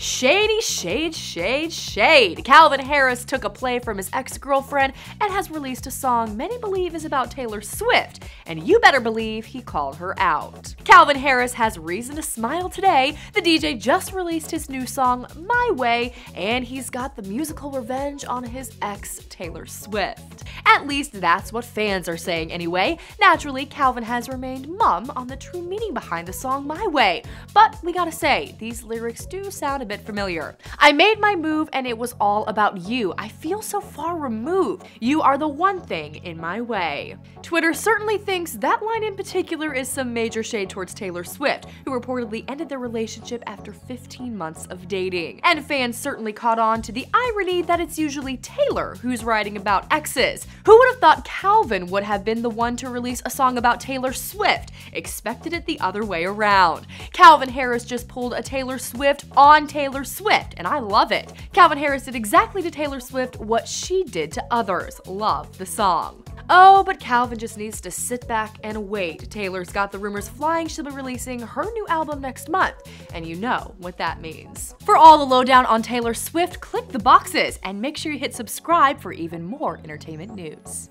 Shady, shade, shade, shade. Calvin Harris took a play from his ex-girlfriend and has released a song many believe is about Taylor Swift, and you better believe he called her out. Calvin Harris has reason to smile today. The DJ just released his new song, My Way, and he's got the musical revenge on his ex, Taylor Swift. At least that's what fans are saying anyway. Naturally, Calvin has remained mum on the true meaning behind the song My Way, but we gotta say, these lyrics do sound a bit familiar. I made my move and it was all about you. I feel so far removed. You are the one thing in my way. Twitter certainly thinks that line in particular is some major shade towards Taylor Swift, who reportedly ended their relationship after 15 months of dating. And fans certainly caught on to the irony that it's usually Taylor who's writing about exes. Who would have thought Calvin would have been the one to release a song about Taylor Swift? Expected it the other way around. Calvin Harris just pulled a Taylor Swift on Taylor Swift, and I love it. Calvin Harris did exactly to Taylor Swift what she did to others. Love the song. Oh, but Calvin just needs to sit back and wait. Taylor's got the rumors flying she'll be releasing her new album next month, and you know what that means. For all the lowdown on Taylor Swift, click the boxes and make sure you hit subscribe for even more entertainment news.